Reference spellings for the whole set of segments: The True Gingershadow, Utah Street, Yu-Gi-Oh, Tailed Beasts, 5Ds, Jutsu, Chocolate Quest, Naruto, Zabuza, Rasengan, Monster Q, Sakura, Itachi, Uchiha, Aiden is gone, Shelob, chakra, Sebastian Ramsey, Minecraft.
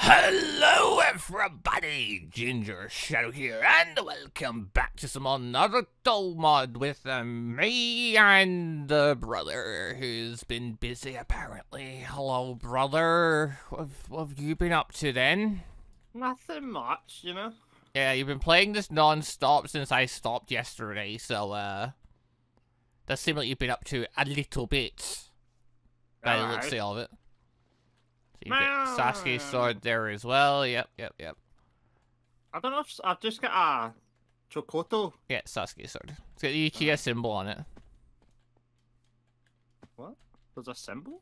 Hello everybody, Ginger Shadow here, and welcome back to some more Naruto mod with me and the brother who's been busy apparently. Hello brother, what have you been up to then? Nothing much, you know. Yeah, you've been playing this non-stop since I stopped yesterday, so that seems like you've been up to a little bit by the looks of it. So you get Sasuke's sword there as well. Yep. I don't know if I've just got a Chocoto. Yeah, Sasuke's sword. It's got the Uchiha symbol on it. What? There's a symbol?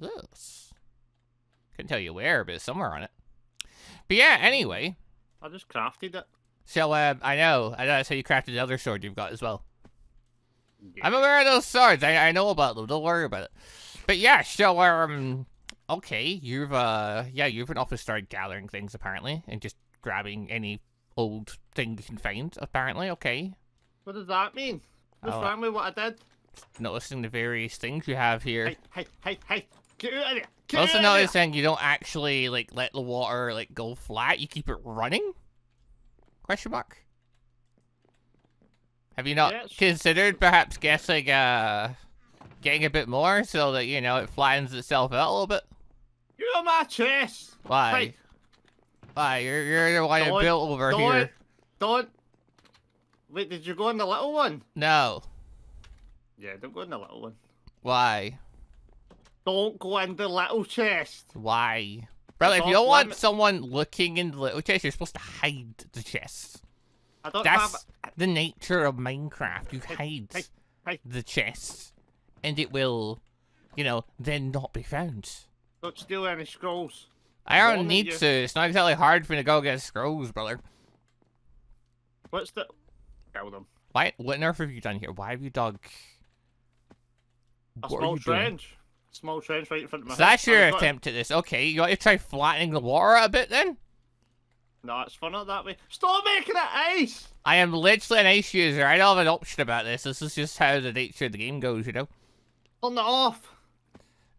Yes. Couldn't tell you where, but it's somewhere on it. But yeah, anyway. I just crafted it. So, I know that's how you crafted the other sword you've got as well. Yeah. I'm aware of those swords. I know about them. Don't worry about it. But yeah, so, okay, you've been off and started gathering things apparently, and just grabbing any old thing you can find apparently. Okay. What does that mean? What's wrong with what I did? Noticing the various things you have here. Hey! Get out of here! Also noticing you don't actually like let the water like go flat. You keep it running? Question mark. Have you not considered perhaps guessing getting a bit more so that you know it flattens itself out a little bit? You're on my chest! Why? Hey. Why? You're the one who built over here. Don't. Wait, did you go in the little one? No. Yeah, don't go in the little one. Why? Don't go in the little chest. Why? Brother, if you don't want someone looking in the little chest, you're supposed to hide the chest. I don't That's the nature of Minecraft. You hide the chest, and it will, you know, then not be found. Don't steal any scrolls. I don't need to. It's not exactly hard for me to go get scrolls, brother. What's the... Kill them. Why? What on earth have you done here? Why have you dug... A small trench. Small trench right in front of my house. So that's your attempt at this. Okay, you want to try flattening the water a bit then? No, it's funner that way. Stop making it ice! I am literally an ice user. I don't have an option about this. This is just how the nature of the game goes, you know? Turn that off!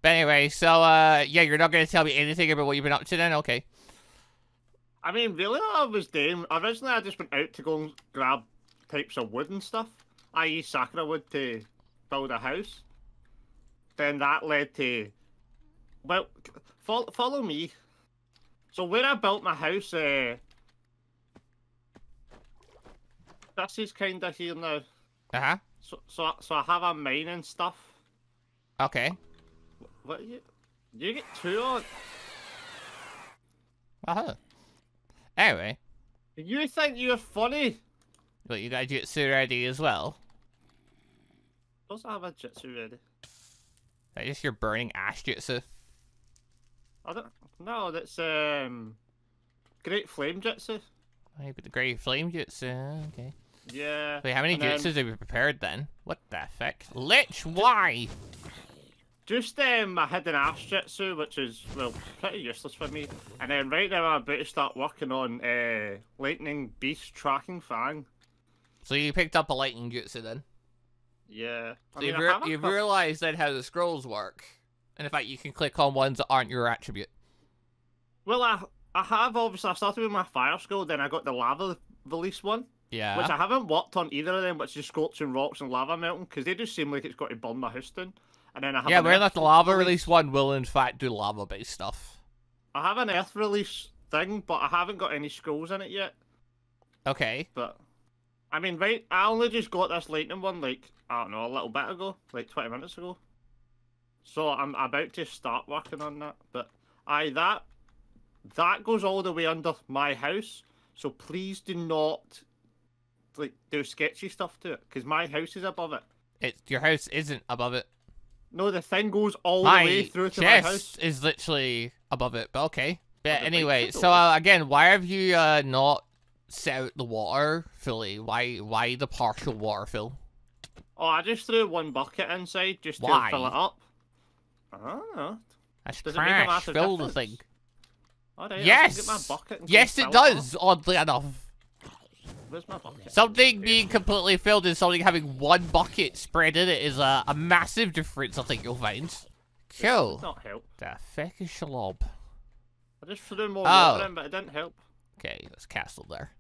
But anyway, so, yeah, you're not going to tell me anything about what you've been up to then? Okay. I mean, really what I was doing, originally I just went out to go and grab types of wood and stuff, i.e. Sakura wood to build a house. Then that led to, well, follow me. So where I built my house, this is kind of here now. Uh-huh. So I have a mine and stuff. Okay. What are you? Do you get two on? Uh-huh. Anyway. You think you're funny? But you got a jutsu ready as well. Does I have a jutsu ready? Is that just your burning ash jutsu? I don't... No, that's, Great Flame Jutsu. Maybe the Great Flame Jutsu, okay. Yeah. Wait, how many jutsus have we prepared then? What the heck? Lich, why? Just my hidden ash jutsu, which is well pretty useless for me. And then right now I'm about to start working on lightning beast tracking fang. So you picked up a lightning jutsu then? Yeah. So you've realised then how the scrolls work, and in fact you can click on ones that aren't your attribute. Well, I have obviously I started with my fire scroll, then I got the lava release one. Yeah. Which I haven't worked on either of them, which is scorching rocks and lava melting, because they just seem like it's got to burn my house down. And then I have where the lava release one will in fact do lava based stuff. I have an earth release thing, but I haven't got any scrolls in it yet. Okay. But I mean, right? I only just got this lightning one like I don't know a little bit ago, like 20 minutes ago. So I'm about to start working on that. But that goes all the way under my house. So please do not like do sketchy stuff to it, because my house is above it. Your house isn't above it. No, the thing goes all the way through to my house. Is literally above it, but okay. But anyway, so again, why have you not set out the water fully? Why the partial water fill? Oh, I just threw one bucket inside just to fill it up. I don't know. That's trash. Fill the thing. Alright, yes! Get my bucket and yes, it does, oddly enough. Where's my bucket? Something being completely filled and something having one bucket spread in it is a massive difference, I think you'll find. Cool. Not help. The feck is Shelob? I just threw more water in, but it didn't help. Okay, that's castle there.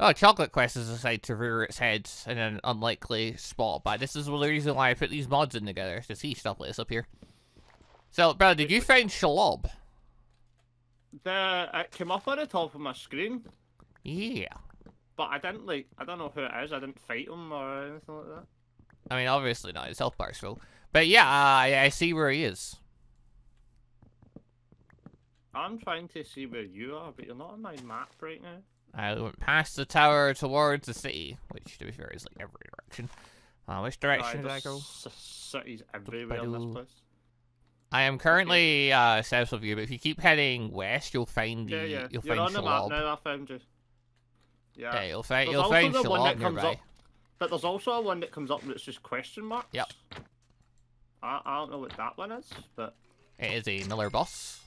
Oh, Chocolate Quest has decided to rear its head in an unlikely spot, but this is the reason why I put these mods in together, to see stuff like this up here. So, bro, did you find Shelob? It came up on the top of my screen. Yeah. But I didn't, like, I don't know who it is, I didn't fight him or anything like that. I mean, obviously not, it's health bar school. But yeah, I see where he is. I'm trying to see where you are, but you're not on my map right now. I went past the tower towards the city, which, to be fair, is like every direction. Which direction did I go? Cities everywhere in this place. I am currently south of you, but if you keep heading west, you'll find you'll find Shelob. You're on the map now. I found you. Yeah, you'll find Shelob nearby. Up, but there's also a one that comes up that's just question marks. Yep. I don't know what that one is, but it is a Miller boss.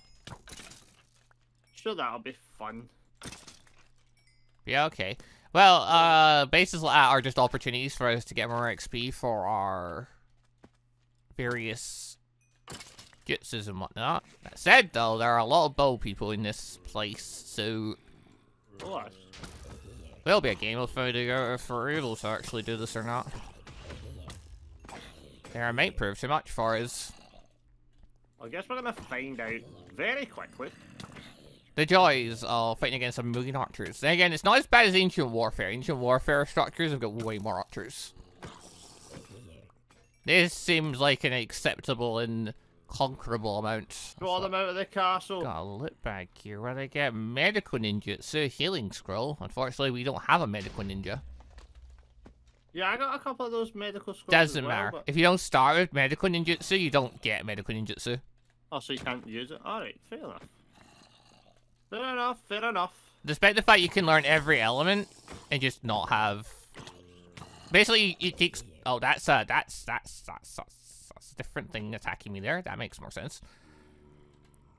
Sure, that'll be fun. Yeah, okay. Well, bases like that are just opportunities for us to get more XP for our various jutsus and whatnot. That said, though, there are a lot of bow people in this place, so there'll be a game of if we're able to actually do this or not. There might prove too much for us. I guess we're gonna find out very quickly. The joys of fighting against some million archers. And again, it's not as bad as Ancient Warfare. Ancient Warfare structures have got way more archers. This seems like an acceptable and conquerable amount. Draw them out of the castle. Got a lit bag here. Where did I get medical ninja? It's a healing scroll. Unfortunately, we don't have a medical ninja. Yeah, I got a couple of those medical scrolls. Doesn't matter. But if you don't start with medical ninjutsu, you don't get medical ninjutsu. Oh, so you can't use it? Alright, fair enough. Fair enough, fair enough. Despite the fact you can learn every element and just not have... Basically, it takes... Oh, that's a different thing attacking me there. That makes more sense.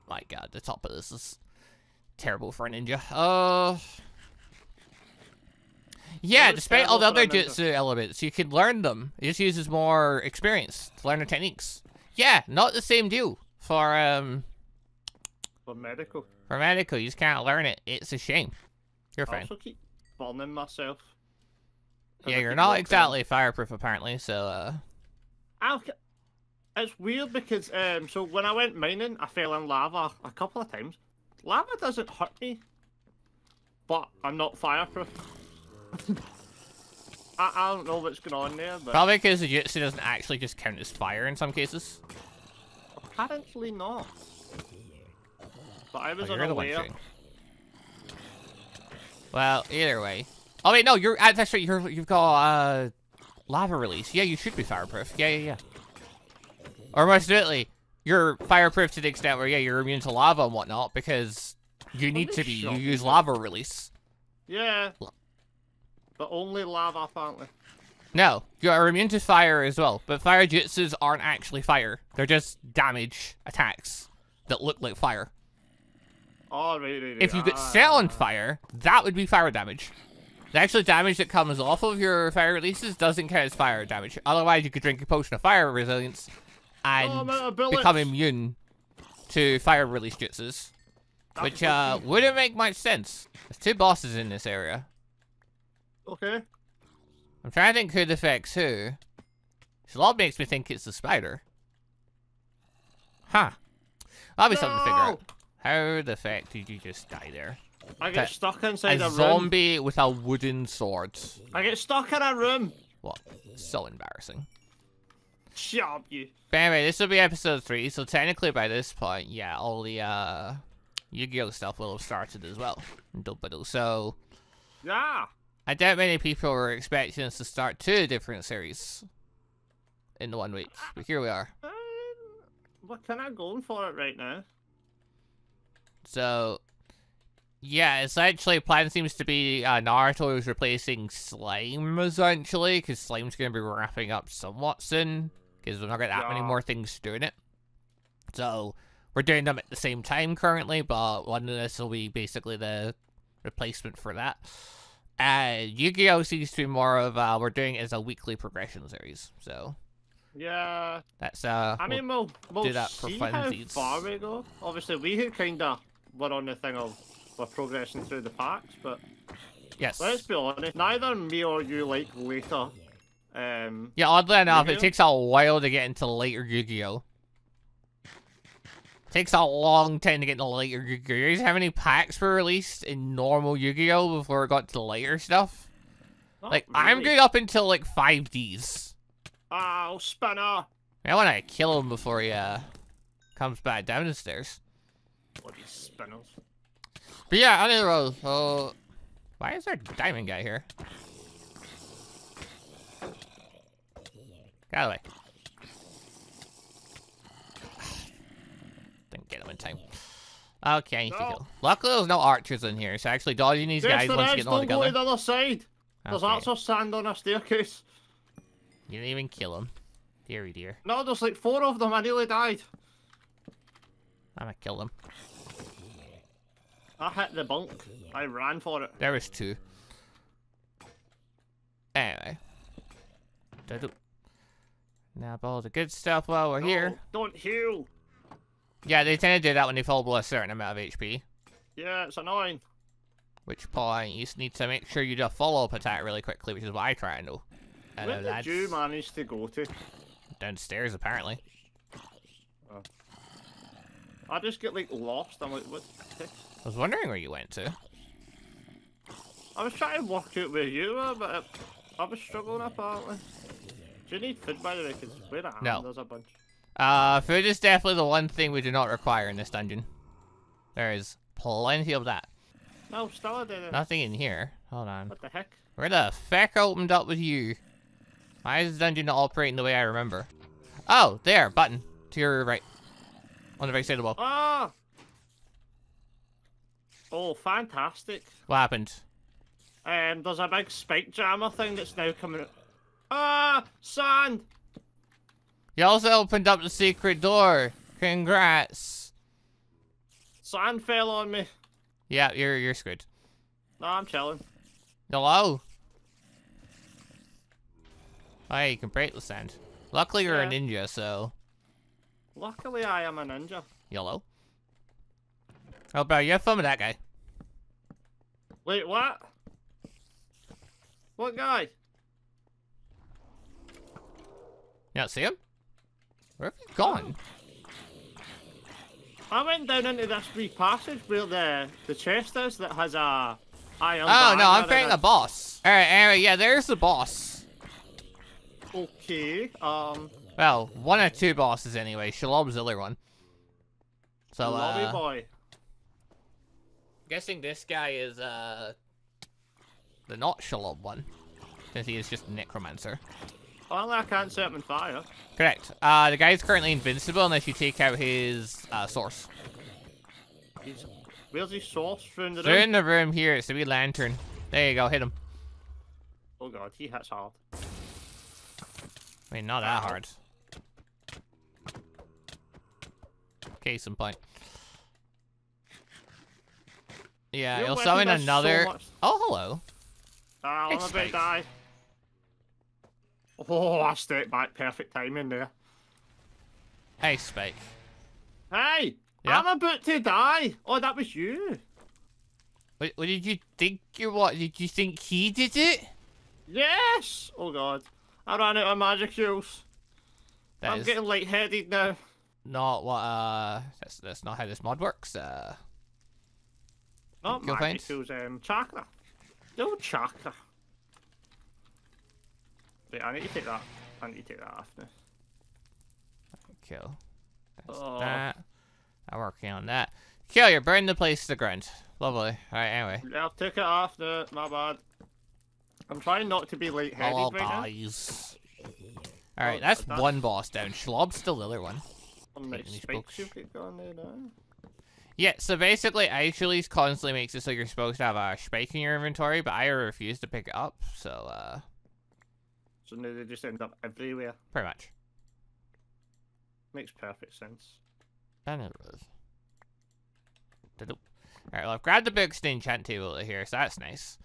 My god, the top of this is terrible for a ninja. Yeah, despite all the other jutsu elements, you can learn them. It just uses more experience to learn the techniques. Yeah, not the same deal for medical. For medical, you just can't learn it. It's a shame. You're fine. I also keep bombing myself. Yeah, you're not exactly fireproof apparently, so it's weird because so when I went mining, I fell in lava a couple of times. Lava doesn't hurt me, but I'm not fireproof. I don't know what's going on there, but... Probably because the jutsu doesn't actually just count as fire in some cases. Apparently not. But I was unaware. Well, either way. Oh wait, no, you're that's right. You've got lava release. Yeah, you should be fireproof. Yeah. Or most certainly, you're fireproof to the extent where you're immune to lava and whatnot because you need to be. You use lava release. Yeah. But only lava, apparently. No, you are immune to fire as well. But fire jutsus aren't actually fire. They're just damage attacks that look like fire. Oh, right. If you could sell on fire, that would be fire damage. The actual damage that comes off of your fire releases doesn't count as fire damage. Otherwise, you could drink a potion of fire resilience and become immune to fire release jutsus. Which wouldn't make much sense. There's two bosses in this area. Okay. I'm trying to think who affects who. Shelob makes me think it's the spider. Huh. That'll be something to figure out. How the fuck did you just die there? I get stuck inside a room. A zombie with a wooden sword. I get stuck in a room. What? So embarrassing. Shut up, you. But anyway, this will be episode 3, so technically by this point, yeah, all the Yu-Gi-Oh stuff will have started as well. So... Yeah! I doubt many people were expecting us to start 2 different series in 1 week, but here we are. What kind of going for it right now? So, yeah, essentially, plan seems to be Naruto is replacing Slime, essentially, because Slime's going to be wrapping up somewhat soon, because we're not got that many more things doing it. So, we're doing them at the same time currently, but one of this will be basically the replacement for that. Yu-Gi-Oh! Seems to be more of we're doing it as a weekly progression series, so yeah, that's I mean we'll do that for fun. How far we go. Obviously, we had kind of we're on the thing of we're progressing through the packs, but yes, let's be honest, neither me or you like later. Yeah, oddly enough, it takes a while to get into later Yu-Gi-Oh. Takes a long time to get into later Yu-Gi-Oh. You guys have any packs were released in normal Yu-Gi-Oh before it got to later stuff? Not like, really. I'm going up until like 5Ds. Oh, spinner! I want to kill him before he comes back down the stairs. Bloody spinners. But yeah, anyway, so why is there a diamond guy here? Get out of the way. Didn't get him in time. Okay, I need to kill. Luckily, there's no archers in here, so actually dodging these guys once you get all together. Don't go to the other side. There's also sand on a staircase. You didn't even kill him. Deary dear. No, there's like 4 of them. I nearly died. I'm gonna kill them. I hit the bunk. I ran for it. There was 2. Anyway. Nab all the good stuff while we're here. Don't heal! Yeah, they tend to do that when they fall below a certain amount of HP. Yeah, it's annoying. Which point, you just need to make sure you do a follow-up attack really quickly, which is what I try and do. Where did you manage to go to? Downstairs, apparently. Oh. I just get, like, lost. I'm like, what? I was wondering where you went to. I was trying to work out where you were, but I was struggling, apparently. Do you need food, by the way? Because where I am, there's a bunch. Food is definitely the one thing we do not require in this dungeon. There is plenty of that. No, still didn't. Nothing in here. Hold on. What the heck? Where the feck opened up with you? Why is this dungeon not operating the way I remember? Oh, there, button. To your right. On the right side of the wall. Oh! Oh, fantastic. What happened? There's a big spike jammer thing that's now coming up. Ah! Sand! You also opened up the secret door. Congrats. Sand fell on me. Yeah, you're screwed. No, I'm chilling. Hello? Oh yeah, you can break the sand. Luckily you're a ninja, so... Luckily I am a ninja. Yellow. Oh, bro, you have fun with that guy. Wait, what? What guy? You not see him? Where have you gone? I went down into this wee passage where the chest is that has a... Oh no, I'm fighting a boss. Alright, anyway, yeah, there's the boss. Okay, well, 1 or 2 bosses anyway. Shelob's the other one. So, Lobby boy. I'm guessing this guy is, the not Shelob one. Since he is just a necromancer. Well, I can't set him on fire. Correct. The guy is currently invincible unless you take out his, source. He's... Where's his source? From the room? They're in the room here. It's the wee lantern. There you go. Hit him. Oh god, he hits hard. I mean, not that hard. Case in point. Yeah, you'll summon another. So oh, hello. Ah, I'm about to die. Oh, I stepped back. Perfect timing there. Hey, Spike. Hey! Yeah. I'm about to die! Oh, that was you! What did you think you what? Did you think he did it? Yes! Oh god. I ran out of magic juice. I'm getting lightheaded now. Not what, that's not how this mod works, Not magic juice, chakra. No chakra. Wait, I need to take that. I need to take that off now. Kill. That's that. I'm working on that. Kill, you're burning the place to the ground. Lovely. Alright, anyway. Yeah, I've took it off now. My bad. I'm trying not to be lightheaded right now. Alright, that's one boss down. Shlob's still the other one. Yeah, so basically, Aishuli's constantly makes it so you're supposed to have a spike in your inventory, but I refuse to pick it up, so so now they just end up everywhere. Pretty much. Makes perfect sense. Alright, well, I've grabbed the books and the enchant table here, so that's nice.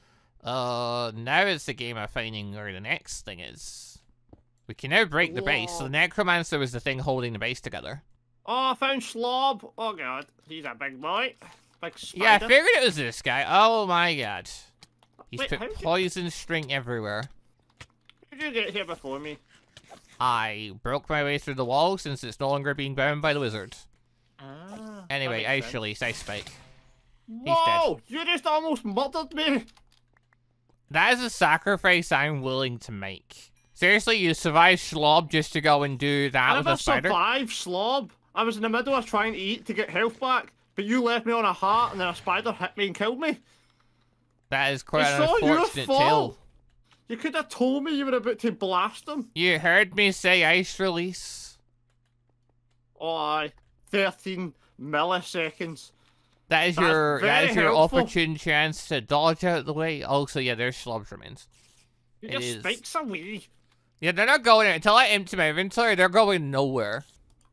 Now it's the game of finding where the next thing is. We can now break the base, so the necromancer was the thing holding the base together. Oh, I found Shelob! Oh god, he's a big boy. Like spider? Yeah, I figured it was this guy. Oh my god. He's put poison string everywhere. How did you get here before me? I broke my way through the wall since it's no longer being bound by the wizard. Ah, anyway, ice release, ice spike. Whoa! You just almost murdered me! That is a sacrifice I'm willing to make. Seriously, you survived Shelob just to go and do that with a spider? I never survived Shelob! I was in the middle of trying to eat to get health back, but you left me on a heart and then a spider hit me and killed me. That is quite an unfortunate tale. You could have told me you were about to blast them. You heard me say ice release. Oh, aye. 13 milliseconds. That is your opportune chance to dodge out of the way. Also, yeah, there's Shlob's remains. It just spikes away. Yeah, they're not going until I empty my inventory. They're going nowhere.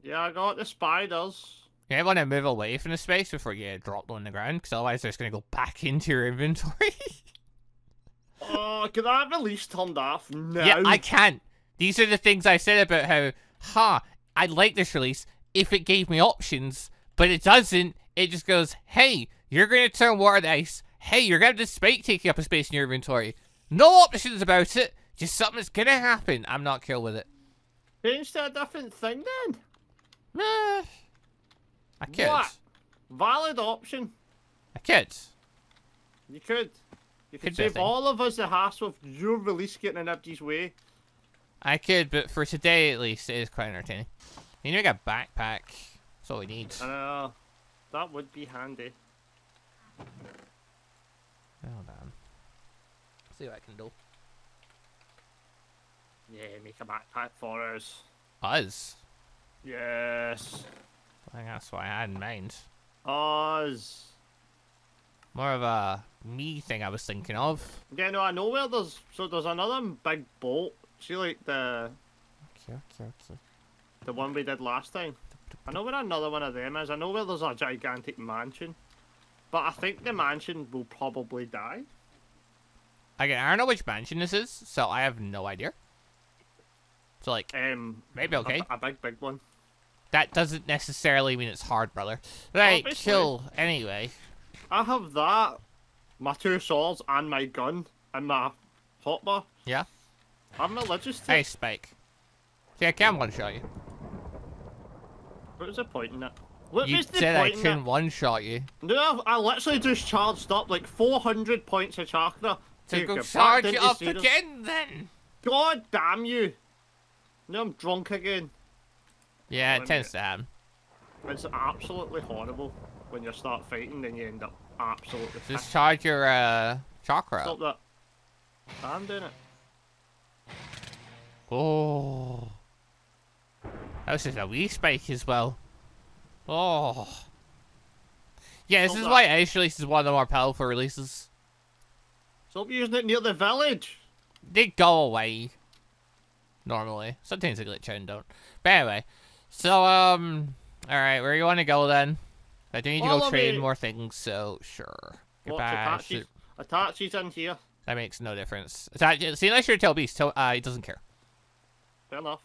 Yeah, I got the spiders. You might want to move away from the space before you get dropped on the ground, because otherwise they're just going to go back into your inventory. Oh, can I have the leash turned off now? Yeah, I can't. These are the things I said about how, I'd like this release if it gave me options, but it doesn't. It just goes, hey, you're going to turn water to ice. Hey, you're going to have this spike taking up a space in your inventory. No options about it. Just something that's going to happen. I'm not cool with it. Change to a different thing then? Nah. I could. What? Valid option. I could. You could. You could save all of us the hassle of your release getting in Abdi's way. I could, but for today at least, it is quite entertaining. You need a backpack. That's all we need. I know. That would be handy. Hold on. See what I can do. Yeah, make a backpack for us. Us? Yes. I think that's what I had in mind. Us. More of a me thing I was thinking of. Yeah, no, I know where there's... So there's another big bolt. See, like, the... Okay. The one we did last time. I know where another one of them is. I know where there's a gigantic mansion. But I think the mansion will probably die. Again, I don't know which mansion this is, so I have no idea. So, like, maybe okay. A big one. That doesn't necessarily mean it's hard, brother. Right, obviously. Chill. Anyway... I have that, my 2 swords, and my gun, and my hotbar. Yeah. I'm religious to. Hey, Spike. See, I can one-shot you. What was the point in that? What was the point in that? You said I can one-shot you. No, I literally just charged up like 400 points of chakra. To go charge it up again, then! God damn you! Now I'm drunk again. Yeah, it tends to happen. It's absolutely horrible. When you start fighting, then you end up absolutely. Just charge your chakra. Stop that! I'm doing it. Oh, that was just a wee spike as well. Oh, yeah. This is why ice release is one of the more powerful releases. Stop using it near the village. They go away. Normally, sometimes they glitch out and don't. But anyway, so all right, where you want to go then? I do need to go trade more things, so sure. Goodbye. Itachi's in here. That makes no difference. Itachi, see, unless you're a tail beast, he doesn't care. Fair enough.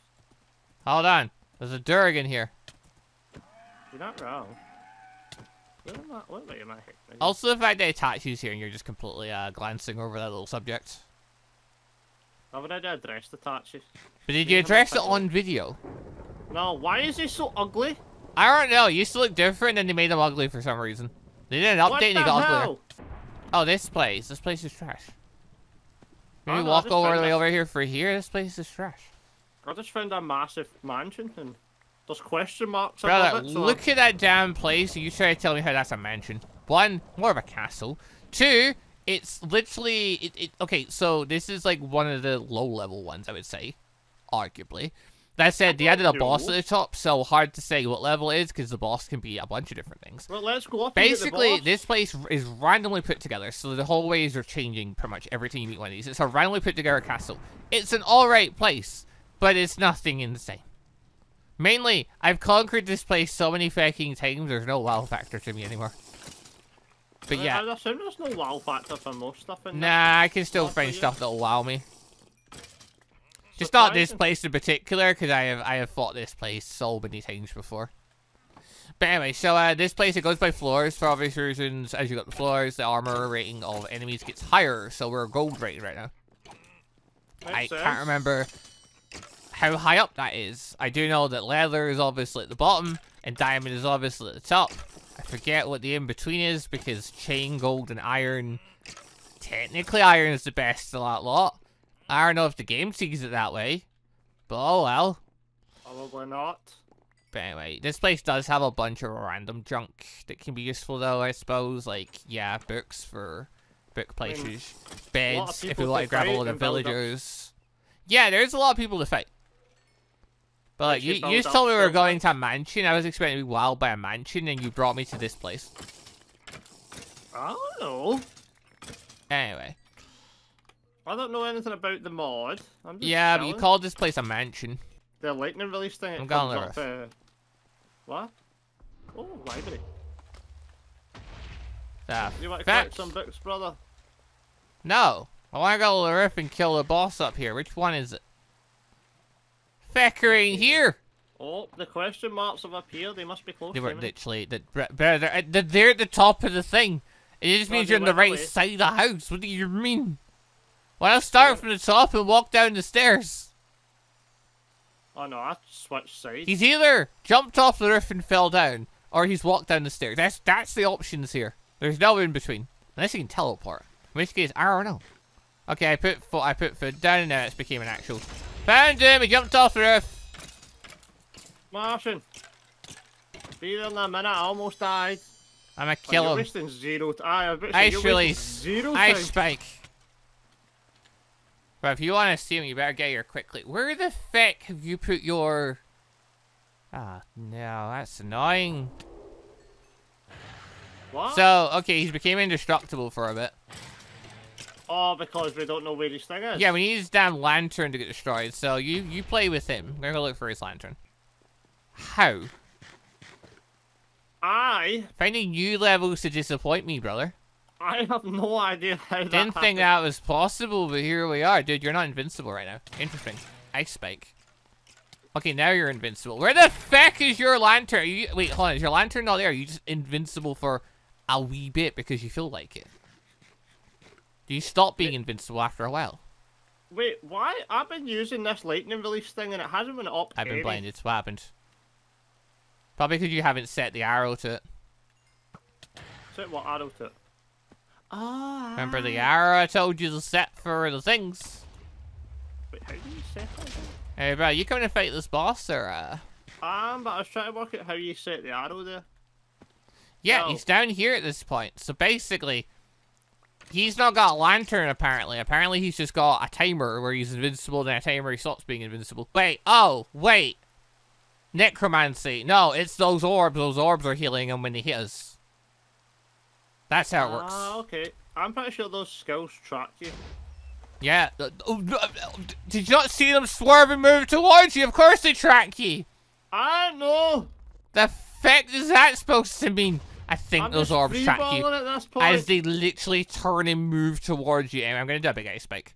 Hold on. There's a Durgan here. You're not wrong. What way am I? Also, the fact that Itachi's here and you're just completely glancing over that little subject. I've already addressed Itachi. But did you address it on video? No, why is he so ugly? I don't know, he used to look different and they made him ugly for some reason. They did an update and he got uglier. Oh, this place is trash. Maybe walk all the way over here for here, this place is trash. I just found a massive mansion and there's question marks. Brother, look at that damn place and you try to tell me how that's a mansion. One, more of a castle. Two, it's literally, okay, so this is like one of the low level ones, I would say, arguably. That said, they added a boss at the top, so hard to say what level it is because the boss can be a bunch of different things. Well, let's go up. Basically, this place is randomly put together, so the hallways are changing pretty much every time you meet one of these. It's a randomly put together castle. It's an alright place, but it's nothing insane. Mainly, I've conquered this place so many fucking times, there's no wow factor to me anymore. But yeah. I assume there's no wow factor for most stuff in I can still find stuff that'll wow me. Just not this place in particular, because I have fought this place so many times before. But anyway, so this place, it goes by floors for obvious reasons. As you go up the floors, the armor rating of enemies gets higher, so we're gold rating right now. Can't remember how high up that is. I do know that leather is obviously at the bottom, and diamond is obviously at the top. I forget what the in-between is, because chain, gold, and iron... Technically, iron is the best of that lot. I don't know if the game sees it that way, but oh well. Probably not. But anyway, this place does have a bunch of random junk that can be useful though, I suppose. Like, yeah, books for book places, beds, if we want to grab all the villagers. Yeah, there's a lot of people to fight. But like, you told me we were going to a mansion. I was expecting to be wowed by a mansion, and you brought me to this place. Oh. Anyway. I don't know anything about the mod. I'm just but you called this place a mansion. The lightning release thing. I'm going to what? Oh, library. You want to collect some books, brother? No. I want to go to the roof and kill the boss up here. Which one is it? Fecker ain't here. Oh, the question marks have appeared. They must be close. They weren't literally. They're at the top of the thing. It just means you're on the right side of the house. What do you mean? Well, I'll start from the top and walk down the stairs. Oh no, I switched sides. He's either jumped off the roof and fell down, or he's walked down the stairs. That's the options here. There's no in between. Unless he can teleport. In which case, I don't know. Okay, I put food down and now it became an actual. Found him, he jumped off the roof. Martian. Be there in a minute, I almost died. I'm gonna kill him. Ice release. Ice spike. But if you want to see him, you better get here quickly. Where the feck have you put your... Ah, no, that's annoying. What? So, okay, he's became indestructible for a bit. Oh, because we don't know where this thing is. Yeah, we need his damn lantern to get destroyed, so you play with him. We're gonna look for his lantern. How? Finding new levels to disappoint me, brother. I have no idea how that happened. Didn't think that was possible, but here we are. Dude, you're not invincible right now. Interesting. Ice spike. Okay, now you're invincible. Where the feck is your lantern? Wait, hold on. Is your lantern not there? Are you just invincible for a wee bit because you feel like it? Do you stop being invincible after a while? Wait, why? I've been using this lightning release thing and it hasn't been up. I've been blinded. What happened? Probably because you haven't set the arrow to it. Set what arrow to it? Oh, remember the arrow I told you to set for the things? Wait, how do you set it? Hey bro, you coming to fight this boss or but I was trying to work out how you set the arrow there. Yeah, he's down here at this point. So basically, he's not got a lantern apparently. Apparently he's just got a timer where he's invincible, then a timer he stops being invincible. Wait, wait. Necromancy. No, it's those orbs. Those orbs are healing him when they hit us. That's how it works. Okay. I'm pretty sure those skills track you. Yeah. Did you not see them swerve and move towards you? Of course they track you. I know. The feck is that supposed to mean? I think those orbs track you as they literally turn and move towards you. And I'm going to do a big ice spike.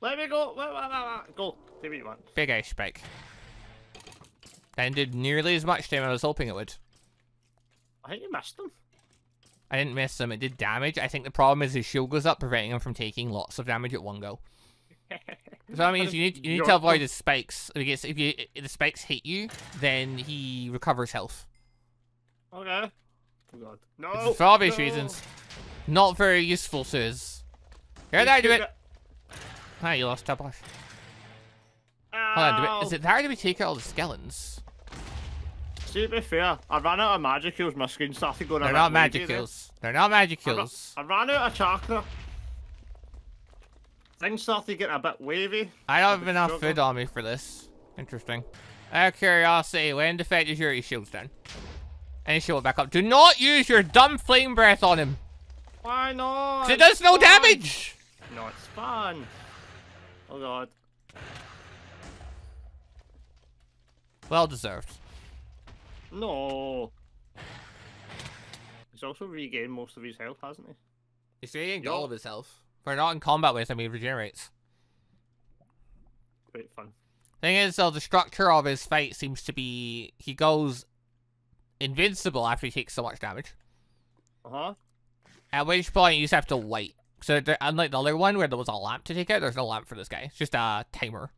Let me go. Go. Do what you want. Big ice spike. And did nearly as much damage as I was hoping it would. I think you missed them. I didn't miss him. It did damage. I think the problem is his shield goes up, preventing him from taking lots of damage at one go. So that means you need to avoid his spikes. Because if the spikes hit you, then he recovers health. Okay. Oh God. No. For obvious reasons, not very useful, sirs. Here, there, do it. Ah, you lost top off. Hold on. Is it there to be taking all the skeletons? To be fair, I ran out of magic heals, my skin started going around. They're not magic heals. They're not magic heals. I ran out of chakra. Things started getting a bit wavy. I don't have enough food on me for this. Interesting. Out of curiosity, when the fact is your shields down? And shield back up. Do not use your dumb flame breath on him. Why not? It does no damage. No, it's fun. Oh God. Well deserved. No. He's also regained most of his health, hasn't he? He's regained all of his health. We're not in combat with him, he regenerates. Great fun. Thing is, though, the structure of his fight seems to be... He goes invincible after you take so much damage. Uh-huh. At which point, you just have to wait. So, unlike the other one where there was a lamp to take out, there's no lamp for this guy. It's just a timer.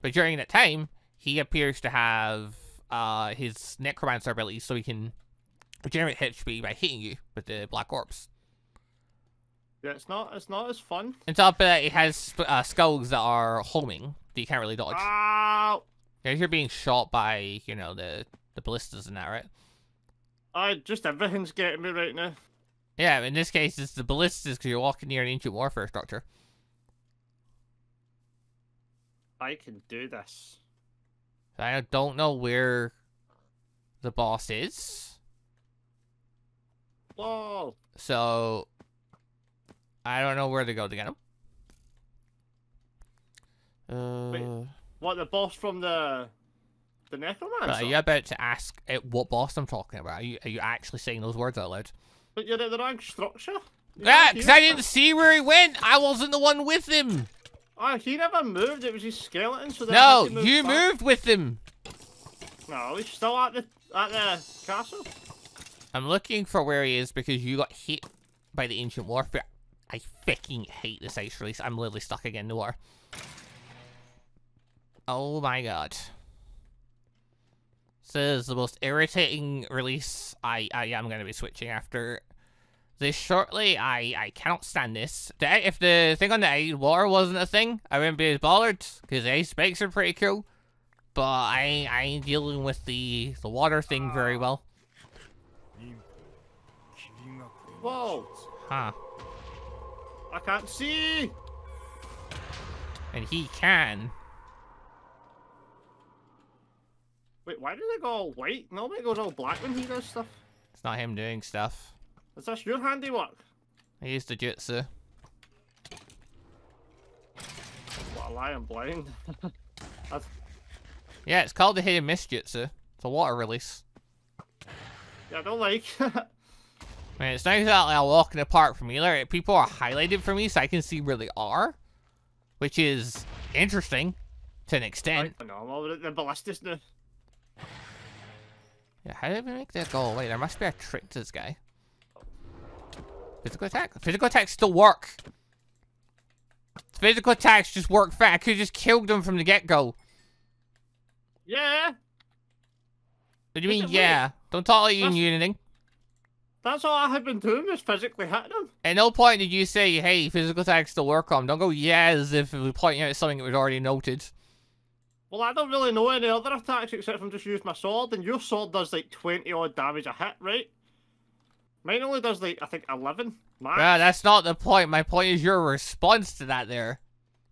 But during that time, he appears to have his necromancer ability, so he can regenerate HP by hitting you with the black orbs. Yeah, it's not as fun. On top of that, it has skulls that are homing that you can't really dodge. Ow! Yeah, you're being shot by, you know, the ballistas and that, right? Just everything's getting me right now. Yeah, in this case, it's the ballistas because you're walking near an ancient warfare structure. I can do this. I don't know where the boss is. Whoa! So, I don't know where to go to get him. Wait, what, the boss from the Necromancer? Are you about to ask what boss I'm talking about? Are you actually saying those words out loud? But you're at the wrong structure. Yeah, because I didn't see where he went. I wasn't the one with him. Oh, he never moved. It was his skeleton. So no, you moved with him. No, he's still at the castle. I'm looking for where he is because you got hit by the ancient warfare. I fucking hate this ice release. I'm literally stuck again in the war. Oh my god. This is the most irritating release I am going to be switching after this shortly. I cannot stand this. If the thing on the ice water wasn't a thing, I wouldn't be as bothered because the ice spikes are pretty cool. But I ain't dealing with the water thing very well. Whoa! Huh. I can't see! And he can. Wait, why did it go all white? Nobody goes all black when he does stuff. It's not him doing stuff. Is this your handiwork? I used the jutsu. Well, I am blind. Yeah, it's called the hit and miss jutsu. It's a water release. Yeah, I don't like it. I mean, it's not exactly a walk in the park for me. Like, people are highlighted for me so I can see where they are, which is interesting to an extent. I know, I'm over the ballistas now. Yeah, how did we make that go away? There must be a trick to this guy. Physical attack? Physical attacks still work. Physical attacks just work fast. I could have just killed him from the get-go. Yeah. What do you mean, yeah? Really? Don't talk like you knew anything. That's all I had been doing was physically hitting him. At no point did you say, hey, physical attacks still work on. Don't go, yeah, as if we were pointing out something that was already noted. Well, I don't really know any other attacks except if I'm just using my sword, and your sword does like 20-odd damage a hit, right? Mine only does like, I think, 11. Max. Yeah, that's not the point. My point is your response to that there.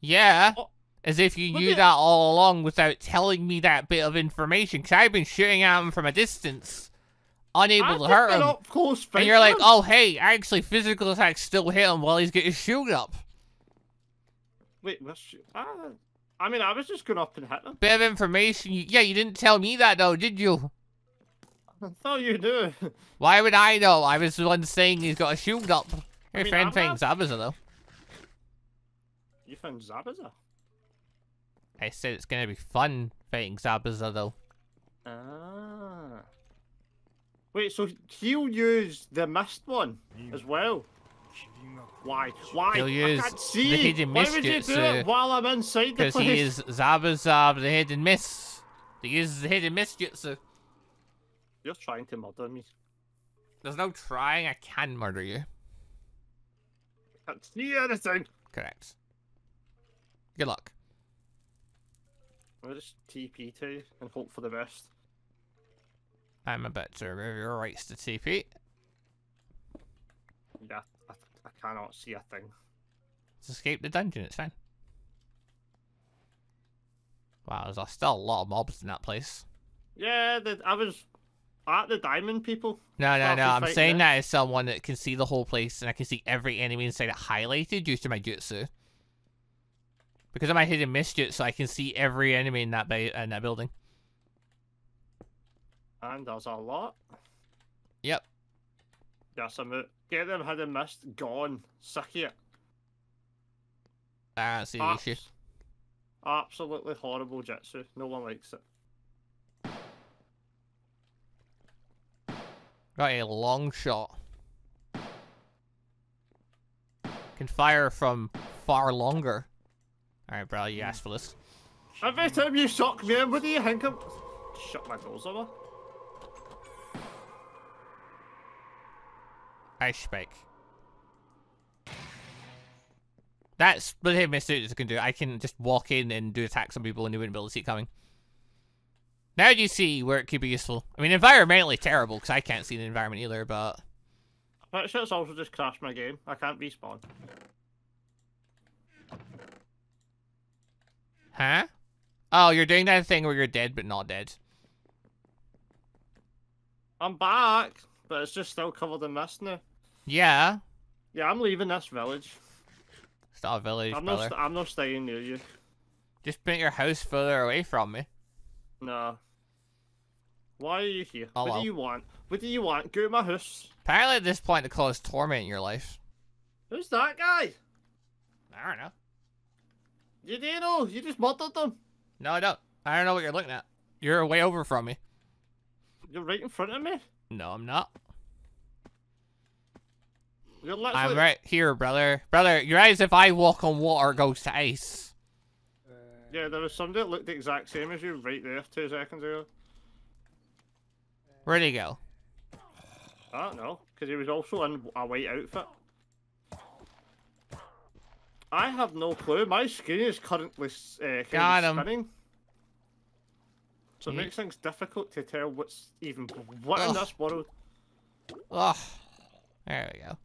Yeah, oh, as if you knew that all along without telling me that bit of information, because I've been shooting at him from a distance. Unable to hurt him, up close and you're like, oh hey, actually physical attacks still hit him while he's getting shoot up. Wait, what's... I mean, I was just going up and hit him. Bit of information, yeah, you didn't tell me that though, did you? I thought you do. Why would I know? I was the one saying he's got a shoot up. Your friend found Zabuza though. You found Zabuza? I said it's going to be fun fighting Zabuza though. Ah. Wait, so he'll use the missed one as well? Why? Why? He'll use... I can't see! The hidden miss. Why would you do it while I'm inside the place? Because he is Zabuzab, the hidden miss. He uses the hidden miss jutsu. You're trying to murder me. There's no trying, I can murder you. I can't see anything! Correct. Good luck. I'll just TP to and hope for the best. I'm about to remove your rights to TP. Yeah, I cannot see a thing. Let's escape the dungeon, it's fine. Wow, there's still a lot of mobs in that place. Yeah, I was at the diamond people. No, I'm saying that as someone that can see the whole place and I can see every enemy inside it highlighted due to my jutsu. Because of my hidden miss jutsu, I can see every enemy in that building. And there's a lot. Yep. Yes, I'm out. Get them hidden mist gone. Suck it. That's the issue. Absolutely horrible jutsu. No one likes it. Got a long shot. Can fire from far longer. Alright, bro, you asked for this. Every time you shock me, what do you think of? Shut my doors over. I spike. That's what my students can do. I can just walk in and do attacks on people and they wouldn't be able to see it coming. Now do you see where it could be useful? I mean, environmentally terrible because I can't see the environment either, but... I'm pretty sure it's also just crashed my game. I can't respawn. Huh? Oh, you're doing that thing where you're dead but not dead. I'm back, but it's just still covered in mist now. Yeah. Yeah, I'm leaving this village. It's not a village, I'm not staying near you. Just put your house further away from me. No. Why are you here? Oh, what do you want? What do you want? Go to my house. Apparently at this point the cause torment in your life. Who's that guy? I don't know. You didn't know. You just murdered them. No, I don't. I don't know what you're looking at. You're way over from me. You're right in front of me? No, I'm not. You're literally... I'm right here, brother. Brother, your eyes, if I walk on water, goes to ice. Yeah, there was somebody that looked the exact same as you right there 2 seconds ago. Where'd he go? I don't know, because he was also in a white outfit. I have no clue. My screen is currently spinning. So it makes things difficult to tell what's even what in this world. Ugh. There we go.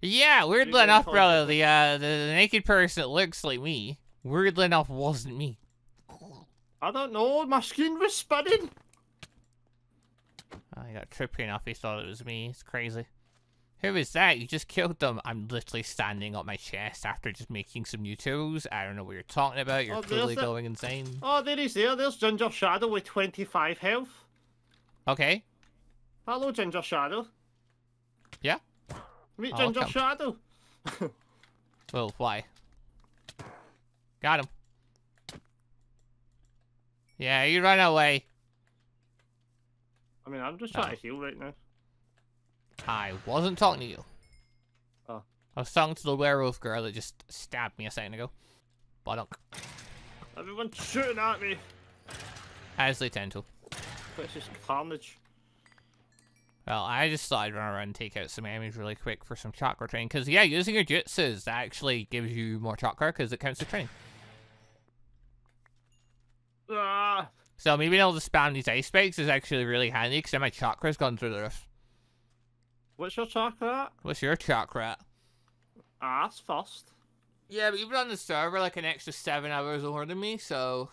Yeah, weirdly enough, brother, the naked person that looks like me, weirdly enough, wasn't me. I don't know. My screen was spinning. Oh, he got trippy enough. He thought it was me. It's crazy. Who is that? You just killed them. I'm literally standing on my chest after just making some new tools. I don't know what you're talking about. You're clearly going insane. Oh, there he's there. There's Ginger Shadow with 25 health. Okay. Hello, Ginger Shadow. Yeah? Meet Ginger Shadow. Well, why? Got him. Yeah, you run away. I mean, I'm just trying to heal right now. I wasn't talking to you. Oh. I was talking to the werewolf girl that just stabbed me a second ago. Badunk. Everyone's shooting at me. As they tend to. It's just carnage. Well, I just thought I'd run around and take out some enemies really quick for some chakra training. Because, yeah, using your jutsus, that actually gives you more chakra because it counts as training. Ah. So maybe being able to spam these ice spikes is actually really handy because then my chakra's gone through the roof. What's your chakra at? What's your chakra at? Ass first. Yeah, but you've been on the server like an extra 7 hours longer than me, so...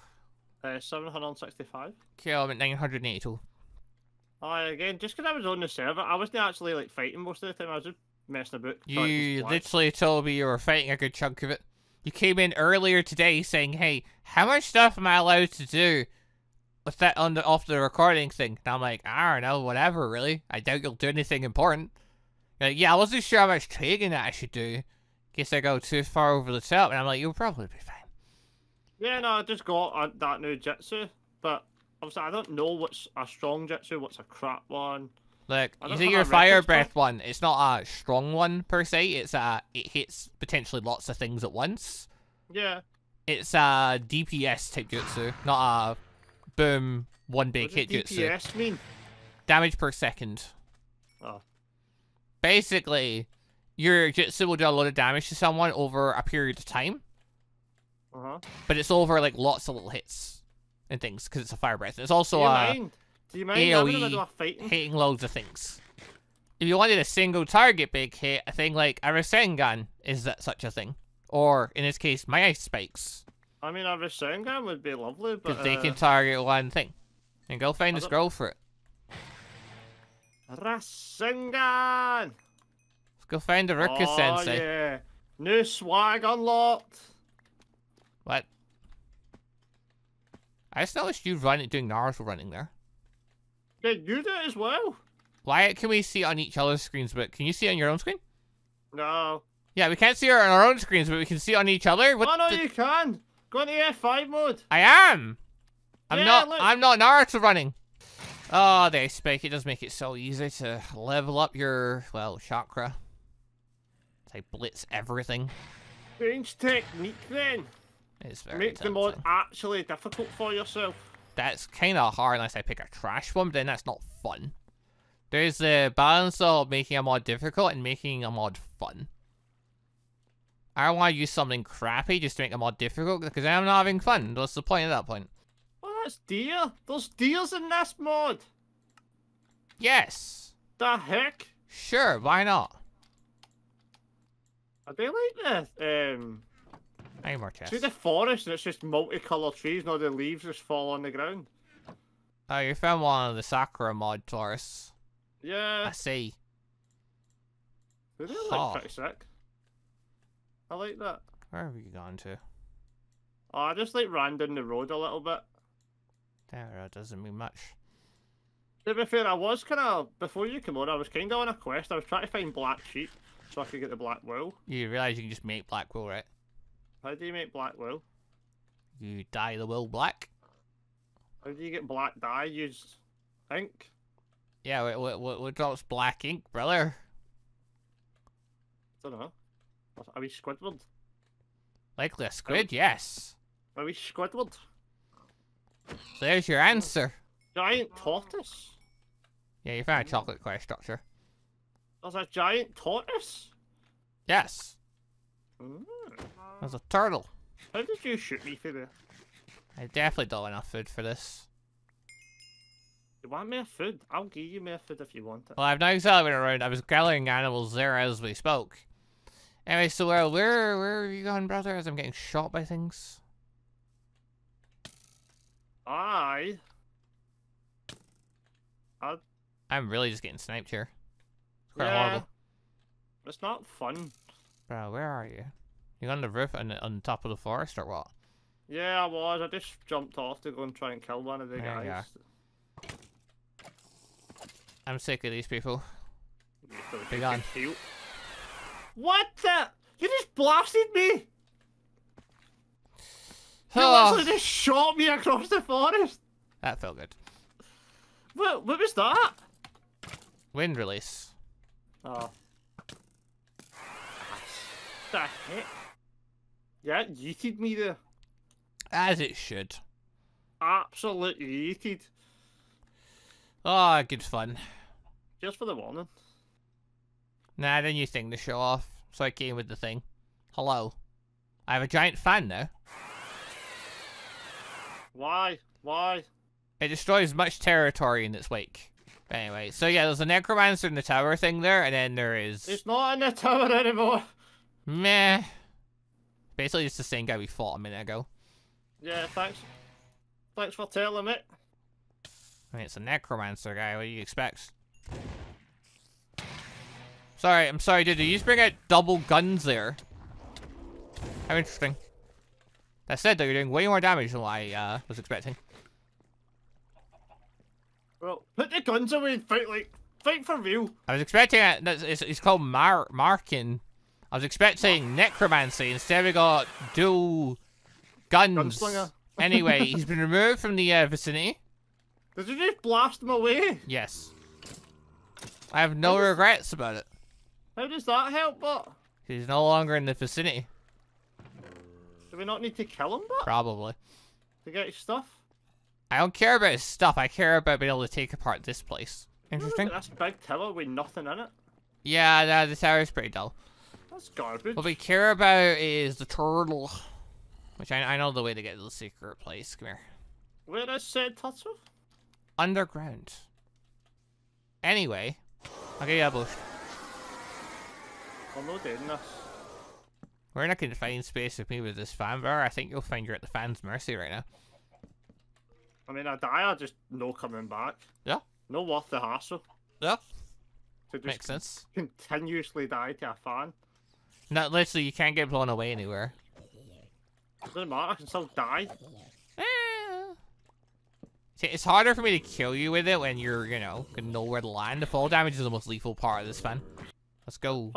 765. Okay, I'm at 982. Again, just because I was on the server, I wasn't actually like fighting most of the time, I was just messing about. You literally told me you were fighting a good chunk of it. You came in earlier today saying, hey, how much stuff am I allowed to do? What's that on the off the recording thing? And I'm like, I don't know, whatever, really. I doubt you'll do anything important. You're like, yeah, I wasn't sure how much trading that I should do. Guess I go too far over the top, and I'm like, you'll probably be fine. Yeah, no, I just got that new jutsu, but obviously I don't know what's a strong jutsu, what's a crap one. Look, you see your fire breath one. It's not a strong one per se. It's it hits potentially lots of things at once. Yeah. It's a DPS type jutsu, not a. Boom, one big hit jutsu. What does DPS mean? Damage per second. Oh. Basically, your jutsu will do a lot of damage to someone over a period of time. Uh-huh. But it's over, like, lots of little hits and things, because it's a fire breath. It's also AoE hitting loads of things. If you wanted a single target big hit, a thing like a Rasengan is that such a thing. Or, in this case, my ice spikes. I mean, a Rasengan would be lovely, but... Because they can target one thing. And go find a scroll for it. Rasengan! Let's go find a Ruka-sensei. Oh, yeah. New swag unlocked! What? I just noticed you doing Naruto running there. Yeah, you do it as well. Why can we see it on each other's screens, but can you see it on your own screen? No. Yeah, we can't see it on our own screens, but we can see it on each other. What you can! Go into F5 mode. I am. I'm not. Look. I'm not Naruto running. Oh, they spake. It does make it so easy to level up your, well, chakra. They blitz everything. Strange technique, then. It's very make tempting. The mod actually difficult for yourself. That's kind of hard unless I pick a trash one, but then that's not fun. There's the balance of making a mod difficult and making a mod fun. I don't want to use something crappy just to make a mod difficult, because I'm not having fun. What's the point at that point? Oh, that's deer. There's deers in this mod. Yes. The heck? Sure, why not? Are they like this? I need more chests. See the forest and it's just multicolored trees and all the leaves just fall on the ground. Oh, you found one of the Sakura mod forests. Yeah. I see. They look pretty sick. I like that. Where have you gone to? Oh, I just like ran down the road a little bit. That doesn't mean much. To be fair, I was kind of, before you came on, I was kind of on a quest. I was trying to find black sheep so I could get the black wool. You realise you can just make black wool, right? How do you make black wool? You dye the wool black. How do you get black dye? Use ink. Yeah, what drops black ink, brother? I don't know. Are we Squidward? Likely a squid, yes. Are we Squidward? There's your answer. Giant tortoise? Yeah, you found a Chocolate Quest structure. There's a giant tortoise? Yes. Mm. There's a turtle. How did you shoot me through there? I definitely don't have enough food for this. You want more food? I'll give you more food if you want it. Well, I've not exactly been around. I was gathering animals there as we spoke. Anyway, so where are you going, brother, as I'm getting shot by things? I'm really just getting sniped here. It's quite horrible. It's not fun. Bro, where are you? You're on the roof and on top of the forest or what? Yeah, I was. I just jumped off to go and try and kill one of the guys. I'm sick of these people. Be gone. What the? You just blasted me! You literally just shot me across the forest! That felt good. What was that? Wind release. Oh. What the heck? Yeah, it yeeted me there. As it should. Absolutely yeeted. Ah, oh, good fun. Just for the warning. Nah, I didn't use thing to show off, so I came with the thing. Hello. I have a giant fan now. Why? Why? It destroys much territory in its wake. Anyway, so yeah, there's a necromancer in the tower thing there, and then there is... It's not in the tower anymore! Meh. Basically, it's the same guy we fought a minute ago. Yeah, thanks. Thanks for telling me. I mean, it's a necromancer guy, what do you expect? Sorry, I'm sorry, dude. You just bring out double guns there. How interesting. That said, though, you're doing way more damage than what I was expecting. Well, put the guns away and fight, like, fight for real. I was expecting it's called marking. I was expecting necromancy. Instead, we got dual guns. Gunslinger. Anyway, he's been removed from the vicinity. Did you just blast him away? Yes. I have no regrets about it. How does that help, Bot? He's no longer in the vicinity. Do we not need to kill him, Bot? Probably. To get his stuff? I don't care about his stuff. I care about being able to take apart this place. Interesting. Look at this big tower with nothing in it. Yeah, no, the tower is pretty dull. That's garbage. What we care about is the turtle. Which I know the way to get to the secret place. Come here. Where is said turtle? Underground. Anyway. Okay, yeah, bush. I'm not doing this. We're in a confined space with me with this fan, bro. I think you'll find you're at the fan's mercy right now. I mean, I die, I just no coming back. Yeah. No worth the hassle. Yeah. To makes sense. Continuously die to a fan. No, literally, you can't get blown away anywhere. Doesn't matter, I can still die. See, it's harder for me to kill you with it when you're, you know, nowhere to land. The fall damage is the most lethal part of this fan. Let's go.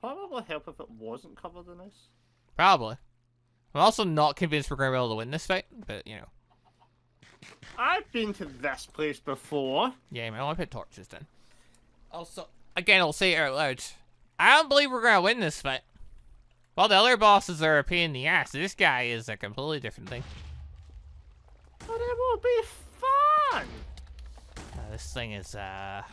Probably help if it wasn't covered in ice. Probably. I'm also not convinced we're going to be able to win this fight, but, you know. I've been to this place before. Yeah, man, I'll put torches then. Also, again, I'll say it out loud. I don't believe we're gonna win this fight. While the other bosses are a pain in the ass, this guy is a completely different thing. But it will be fun! This thing is, this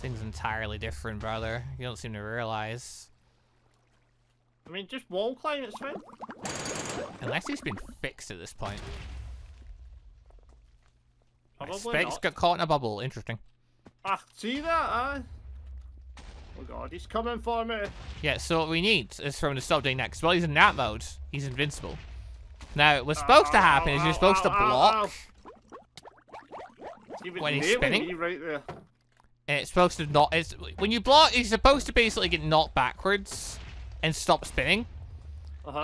thing's entirely different, brother. You don't seem to realize. I mean, just wall climb, it's fine. Unless it's been fixed at this point. Specs got caught in a bubble. Interesting. Ah, see that? Oh god, he's coming for me. Yeah, so what we need is for him to stop doing that. Because while he's in that mode, he's invincible. Now, what's supposed to happen is you're supposed to block when he's spinning. Right there. And it's supposed to not. It's, when you block, he's supposed to basically get knocked backwards and stop spinning.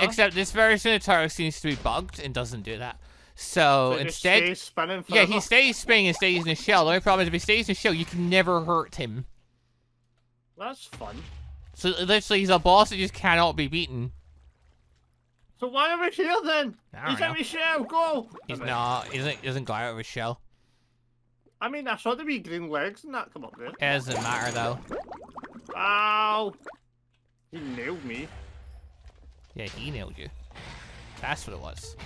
Except this version of Taro seems to be bugged and doesn't do that. So instead, stays spinning forever. Yeah, he stays spinning and stays in his shell. The only problem is if he stays in his shell, you can never hurt him. That's fun. So literally, he's a boss that just cannot be beaten. So why are we here then? He's out of his shell. Go. He's not. He doesn't go out of his shell. I mean, I saw the wee green legs and that come up there. It doesn't matter though. Ow! He nailed me. Yeah, he nailed you. That's what it was.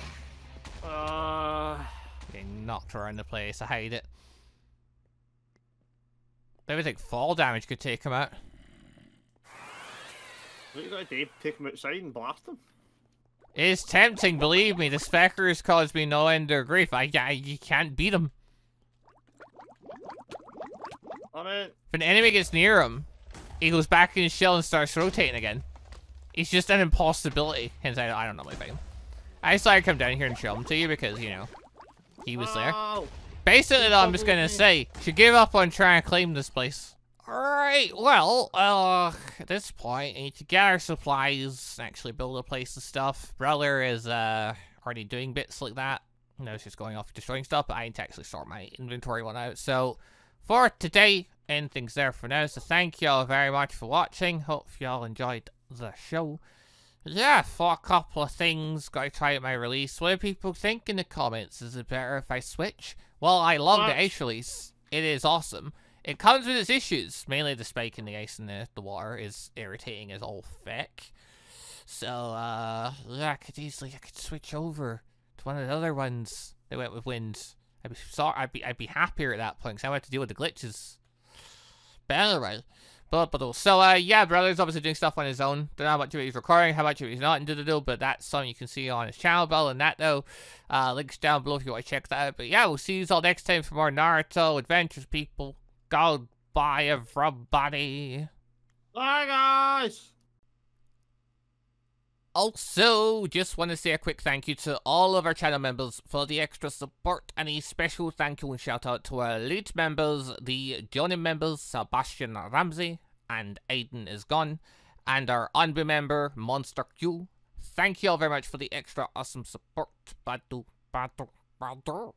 Getting knocked around the place. I hate it. Maybe like fall damage could take him out. What you gotta do? Take him outside and blast him. It's tempting, believe me. The Specker has caused me no end of grief. You can't beat him. I mean, if an enemy gets near him, he goes back in his shell and starts rotating again. It's just an impossibility. Hence, I don't know my thing. I just thought I'd come down here and show him to you because, you know, he was there. Basically, though, I'm just going to say, you should give up on trying to claim this place. Alright, well, at this point, we need to get our supplies and actually build a place and stuff. Brother is already doing bits like that. You know, she's going off destroying stuff, but I need to actually sort my inventory one out. So, for today, ending's there for now. So, thank y'all very much for watching. Hope y'all enjoyed the show. Yeah, for a couple of things, gotta try out my release. What do people think in the comments? Is it better if I switch? Well, I love the ice release. It is awesome. It comes with its issues. Mainly the spike in the ice and the water is irritating as all feck. So, yeah, I could switch over to one of the other ones that went with wind. I'd be sorry, I'd be happier at that point because I had to deal with the glitches. But anyway. So, yeah, Brother's obviously doing stuff on his own. Don't know how much of it he's recording, how much of it he's not, and but that's something you can see on his channel. Bell and that, though. Links down below if you want to check that out. But, yeah, we'll see you all next time for more Naruto adventures, people. Goodbye, everybody. Bye, guys. Also, just want to say a quick thank you to all of our channel members for the extra support, and a special thank you and shout out to our elite members, the Johnny members, Sebastian Ramsey and Aiden Is Gone, and our unbe member, Monster Q. Thank you all very much for the extra awesome support. Badu, badu, badu.